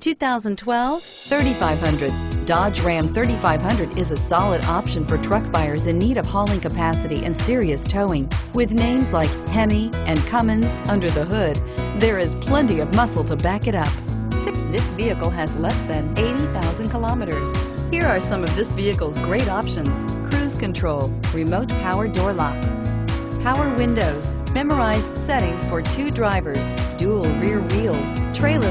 2012 3500. Dodge Ram 3500 is a solid option for truck buyers in need of hauling capacity and serious towing. With names like Hemi and Cummins under the hood, there is plenty of muscle to back it up. This vehicle has less than 80,000 kilometers. Here are some of this vehicle's great options: cruise control, remote power door locks, power windows, memorized settings for 2 drivers, dual rear wheels, trailer